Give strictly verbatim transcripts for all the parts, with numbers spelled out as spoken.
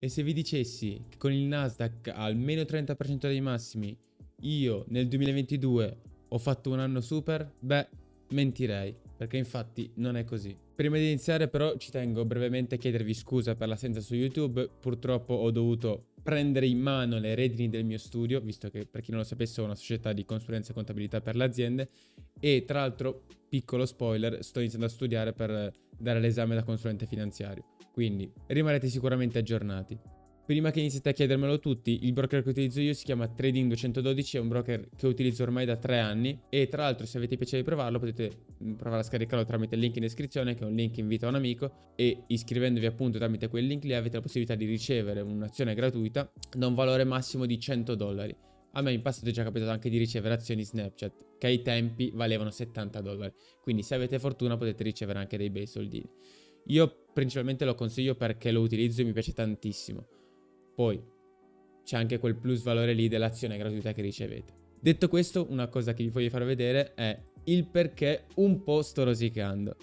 E se vi dicessi che con il Nasdaq al meno trenta per cento dei massimi io nel duemilaventidue ho fatto un anno super? Beh, mentirei, perché infatti non è così. Prima di iniziare però ci tengo brevemente a chiedervi scusa per l'assenza su YouTube. Purtroppo ho dovuto prendere in mano le redini del mio studio, visto che, per chi non lo sapesse, ho una società di consulenza e contabilità per le aziende, e tra l'altro, piccolo spoiler, sto iniziando a studiare per dare l'esame da consulente finanziario. Quindi rimarrete sicuramente aggiornati. Prima che iniziate a chiedermelo tutti, il broker che utilizzo io si chiama Trading duecentododici, è un broker che utilizzo ormai da tre anni e tra l'altro, se avete piacere di provarlo, potete provare a scaricarlo tramite il link in descrizione, che è un link invito a un amico, e iscrivendovi appunto tramite quel link lì avete la possibilità di ricevere un'azione gratuita da un valore massimo di cento dollari. A me in passato è già capitato anche di ricevere azioni Snapchat, che ai tempi valevano settanta dollari, quindi se avete fortuna potete ricevere anche dei bei soldini. Io principalmente lo consiglio perché lo utilizzo e mi piace tantissimo. Poi c'è anche quel plus valore lì dell'azione gratuita che ricevete. Detto questo, una cosa che vi voglio far vedere è il perché un po' sto rosicando.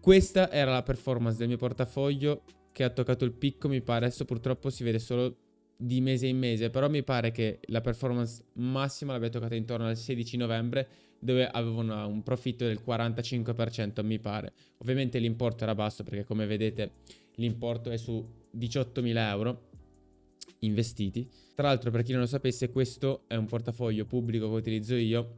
Questa era la performance del mio portafoglio che ha toccato il picco, mi pare. Adesso purtroppo si vede solo di mese in mese, però mi pare che la performance massima l'abbia toccata intorno al sedici novembre, dove avevo una, un profitto del quarantacinque per cento, mi pare. Ovviamente l'importo era basso perché, come vedete, l'importo è su diciottomila euro investiti. Tra l'altro, per chi non lo sapesse, questo è un portafoglio pubblico che utilizzo io,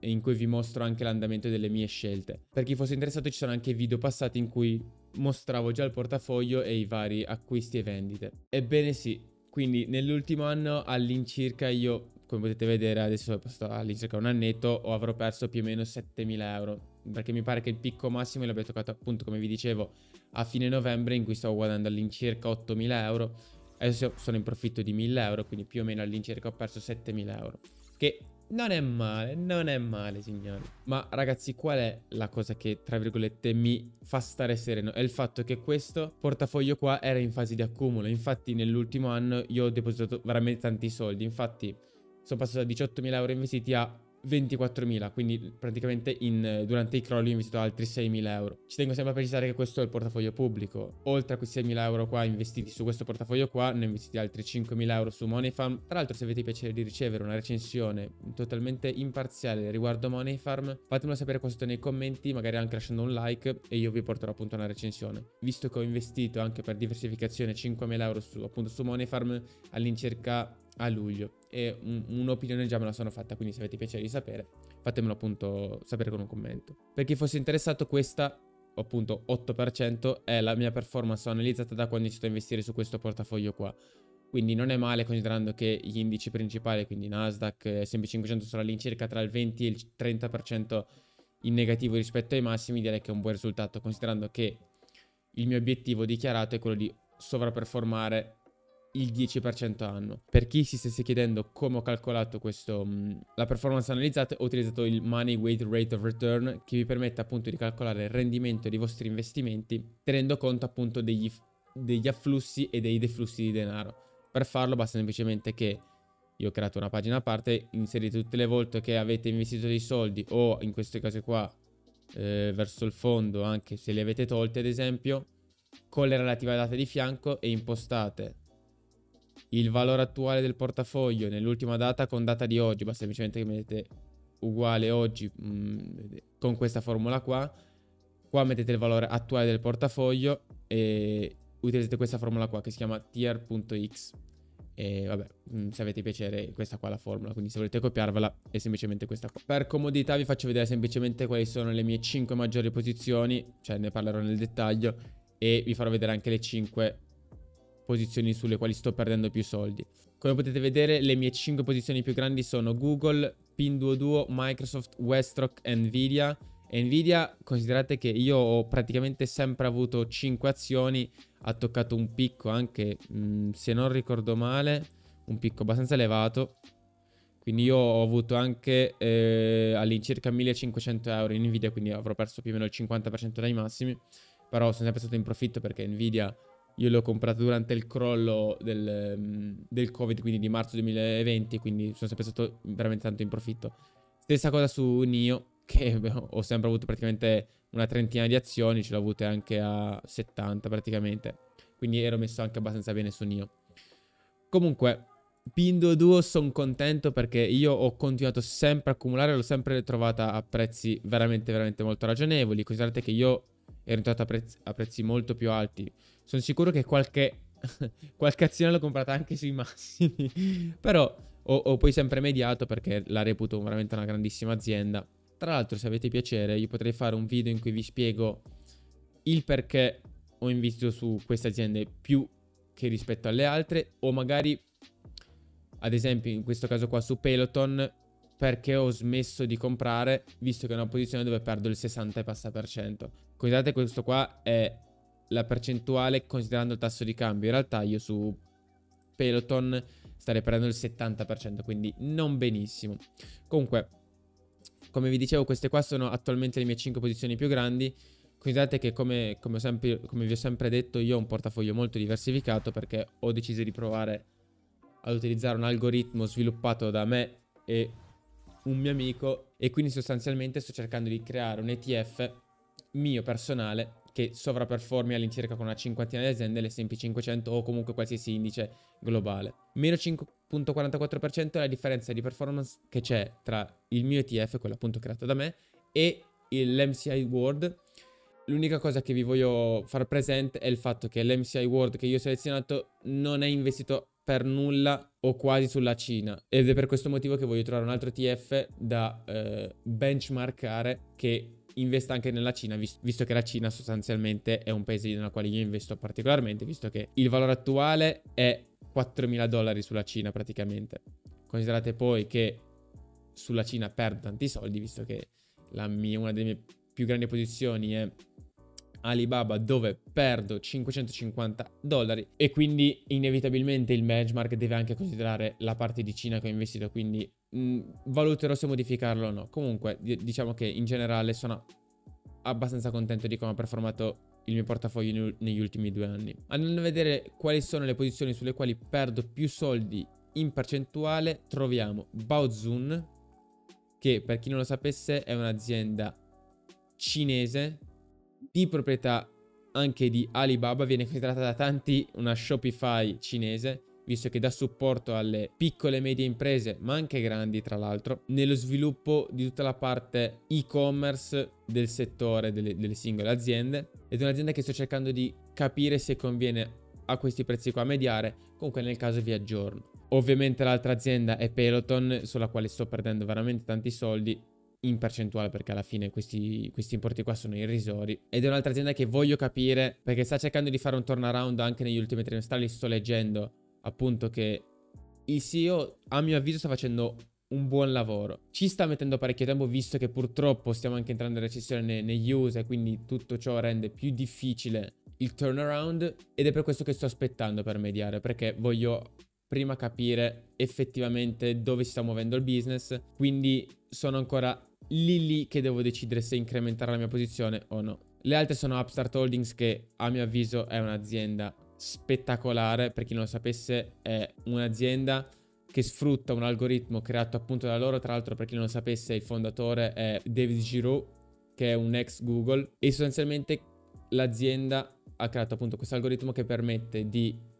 in cui vi mostro anche l'andamento delle mie scelte. Per chi fosse interessato, ci sono anche video passati in cui mostravo già il portafoglio e i vari acquisti e vendite. Ebbene sì, quindi nell'ultimo anno all'incirca io, come potete vedere, adesso è passato all'incirca un annetto, o avrò perso più o meno settemila euro, perché mi pare che il picco massimo l'abbia toccato appunto, come vi dicevo, a fine novembre, in cui stavo guadagnando all'incirca ottomila euro. Adesso sono in profitto di mille euro, quindi più o meno all'incirca ho perso settemila euro, che non è male, non è male, signori. Ma ragazzi, qual è la cosa che, tra virgolette, mi fa stare sereno? È il fatto che questo portafoglio qua era in fase di accumulo. Infatti nell'ultimo anno io ho depositato veramente tanti soldi. Infatti sono passato da diciottomila euro investiti a ventiquattromila, quindi praticamente in, durante i crolli ho investito altri seimila euro. Ci tengo sempre a precisare che questo è il portafoglio pubblico. Oltre a questi seimila euro qua investiti su questo portafoglio qua, ne ho investiti altri cinquemila euro su Moneyfarm. Tra l'altro, se avete piacere di ricevere una recensione totalmente imparziale riguardo Moneyfarm, fatemelo sapere qua sotto nei commenti, magari anche lasciando un like, e io vi porterò appunto una recensione. Visto che ho investito anche per diversificazione cinquemila euro su, appunto su Moneyfarm all'incirca a luglio, e un'opinione già me la sono fatta, quindi se avete piacere di sapere, fatemelo appunto sapere con un commento. Per chi fosse interessato, questa appunto otto per cento è la mia performance analizzata da quando ho iniziato a investire su questo portafoglio qua, quindi non è male, considerando che gli indici principali, quindi Nasdaq e S and P cinquecento, sono all'incirca tra il venti e il trenta per cento in negativo rispetto ai massimi. Direi che è un buon risultato, considerando che il mio obiettivo dichiarato è quello di sovraperformare il dieci per cento anno. Per chi si stesse chiedendo come ho calcolato questo, la performance analizzata, ho utilizzato il Money Weighted Rate of Return, che vi permette appunto di calcolare il rendimento dei vostri investimenti tenendo conto appunto degli, degli afflussi e dei deflussi di denaro. Per farlo basta semplicemente che io ho creato una pagina a parte, inserite tutte le volte che avete investito dei soldi, o in queste cose qua eh, verso il fondo anche se li avete tolti ad esempio, con le relative date di fianco, e impostate il valore attuale del portafoglio nell'ultima data con data di oggi. Basta semplicemente che mettete uguale oggi mh, con questa formula qua. Qua mettete il valore attuale del portafoglio e utilizzate questa formula qua che si chiama tier.x. E vabbè, mh, se avete piacere, questa qua è la formula, quindi se volete copiarvela è semplicemente questa qua. Per comodità vi faccio vedere semplicemente quali sono le mie cinque maggiori posizioni, cioè ne parlerò nel dettaglio, e vi farò vedere anche le cinque posizioni sulle quali sto perdendo più soldi. Come potete vedere, le mie cinque posizioni più grandi sono Google, Pinduoduo, Microsoft, Westrock, Nvidia. Nvidia, considerate che io ho praticamente sempre avuto cinque azioni, ha toccato un picco anche, mh, se non ricordo male, un picco abbastanza elevato. Quindi io ho avuto anche eh, all'incirca millecinquecento euro in Nvidia, quindi avrò perso più o meno il cinquanta per cento dai massimi. Però sono sempre stato in profitto perché Nvidia io l'ho comprato durante il crollo del, del Covid, quindi di marzo duemilaventi, quindi sono sempre stato veramente tanto in profitto. Stessa cosa su Nio, che ho sempre avuto praticamente una trentina di azioni, ce l'ho avute anche a settanta praticamente, quindi ero messo anche abbastanza bene su Nio. Comunque, Pinduoduo sono contento perché io ho continuato sempre a accumulare, l'ho sempre ritrovata a prezzi veramente, veramente molto ragionevoli. Considerate che io ero entrato a prezzi, a prezzi molto più alti. Sono sicuro che qualche, qualche azione l'ho comprata anche sui massimi, però ho, ho poi sempre mediato perché la reputo veramente una grandissima azienda. Tra l'altro, se avete piacere, io potrei fare un video in cui vi spiego il perché ho investito su queste aziende più che rispetto alle altre, o magari, ad esempio, in questo caso qua su Peloton, perché ho smesso di comprare, visto che è una posizione dove perdo il sessanta e passa per cento. Considerate, questo qua è la percentuale considerando il tasso di cambio. In realtà io su Peloton starei perdendo il settanta per cento, quindi non benissimo. Comunque, come vi dicevo, queste qua sono attualmente le mie cinque posizioni più grandi. Considerate che, come, come, ho sempre, come vi ho sempre detto, io ho un portafoglio molto diversificato perché ho deciso di provare ad utilizzare un algoritmo sviluppato da me e un mio amico, e quindi sostanzialmente sto cercando di creare un E T F mio personale che sovraperformi all'incirca con una cinquantina di aziende l'esse e pi cinquecento o comunque qualsiasi indice globale. Meno cinque virgola quarantaquattro per cento è la differenza di performance che c'è tra il mio E T F, quello appunto creato da me, e l'M C I World. L'unica cosa che vi voglio far presente è il fatto che l'M C I World che io ho selezionato non è investito per nulla o quasi sulla Cina, ed è per questo motivo che voglio trovare un altro E T F da eh, benchmarkare che investa anche nella Cina, vis visto che la Cina sostanzialmente è un paese nel quale io investo particolarmente, visto che il valore attuale è quattromila dollari sulla Cina praticamente. Considerate poi che sulla Cina perdo tanti soldi, visto che la mia, una delle mie più grandi posizioni è Alibaba, dove perdo cinquecentocinquanta dollari, e quindi inevitabilmente il benchmark deve anche considerare la parte di Cina che ho investito, quindi mh, valuterò se modificarlo o no. Comunque diciamo che in generale sono abbastanza contento di come ha performato il mio portafoglio negli ultimi due anni. Andando a vedere quali sono le posizioni sulle quali perdo più soldi in percentuale, troviamo Baozun, che per chi non lo sapesse è un'azienda cinese di proprietà anche di Alibaba, viene considerata da tanti una Shopify cinese, visto che dà supporto alle piccole e medie imprese, ma anche grandi tra l'altro, nello sviluppo di tutta la parte e-commerce del settore delle, delle singole aziende. Ed è un'azienda che sto cercando di capire se conviene a questi prezzi qua mediare, comunque nel caso vi aggiorno. Ovviamente l'altra azienda è Peloton, sulla quale sto perdendo veramente tanti soldi, in percentuale, perché alla fine questi, questi importi qua sono irrisori, ed è un'altra azienda che voglio capire perché sta cercando di fare un turnaround anche negli ultimi trimestrali. Sto leggendo appunto che il C E O, a mio avviso, sta facendo un buon lavoro, ci sta mettendo parecchio tempo, visto che purtroppo stiamo anche entrando in recessione negli U S A e quindi tutto ciò rende più difficile il turnaround, ed è per questo che sto aspettando per mediare, perché voglio prima capire effettivamente dove si sta muovendo il business. Quindi sono ancora lì lì che devo decidere se incrementare la mia posizione o no. Le altre sono Upstart Holdings, che a mio avviso è un'azienda spettacolare. Per chi non lo sapesse, è un'azienda che sfrutta un algoritmo creato appunto da loro. Tra l'altro, per chi non lo sapesse, il fondatore è David Giroux, che è un ex Google, e sostanzialmente l'azienda ha creato appunto questo algoritmo che permette di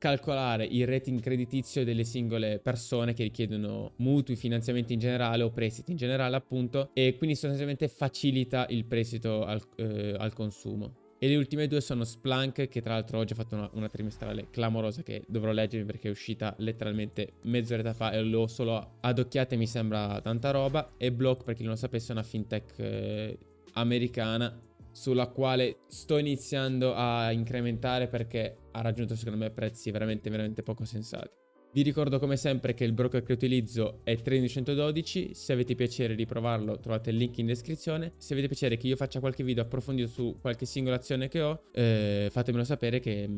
calcolare il rating creditizio delle singole persone che richiedono mutui, finanziamenti in generale o prestiti in generale appunto, e quindi sostanzialmente facilita il prestito al, eh, al consumo. E le ultime due sono Splunk, che tra l'altro oggi ho fatto una, una trimestrale clamorosa che dovrò leggermi perché è uscita letteralmente mezz'oretta fa e l'ho solo ad occhiate, mi sembra tanta roba, e Block, per chi non lo sapesse, è una fintech eh, americana, sulla quale sto iniziando a incrementare perché ha raggiunto secondo me prezzi veramente veramente poco sensati. Vi ricordo come sempre che il broker che utilizzo è Trading duecentododici, se avete piacere di provarlo trovate il link in descrizione. Se avete piacere che io faccia qualche video approfondito su qualche singola azione che ho, eh, fatemelo sapere che,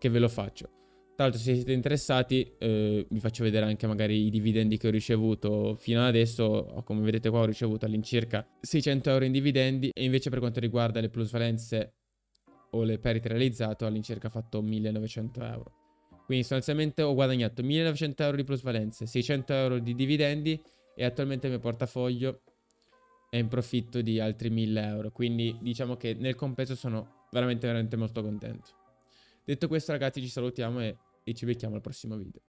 che ve lo faccio. Tra l'altro, se siete interessati, eh, vi faccio vedere anche magari i dividendi che ho ricevuto fino ad adesso. Come vedete qua, ho ricevuto all'incirca seicento euro in dividendi, e invece per quanto riguarda le plusvalenze o le perdite realizzate, ho all'incirca fatto millenovecento euro. Quindi sostanzialmente ho guadagnato millenovecento euro di plusvalenze, seicento euro di dividendi, e attualmente il mio portafoglio è in profitto di altri mille euro. Quindi diciamo che nel compenso sono veramente veramente molto contento. Detto questo, ragazzi, ci salutiamo e... e ci becchiamo al prossimo video.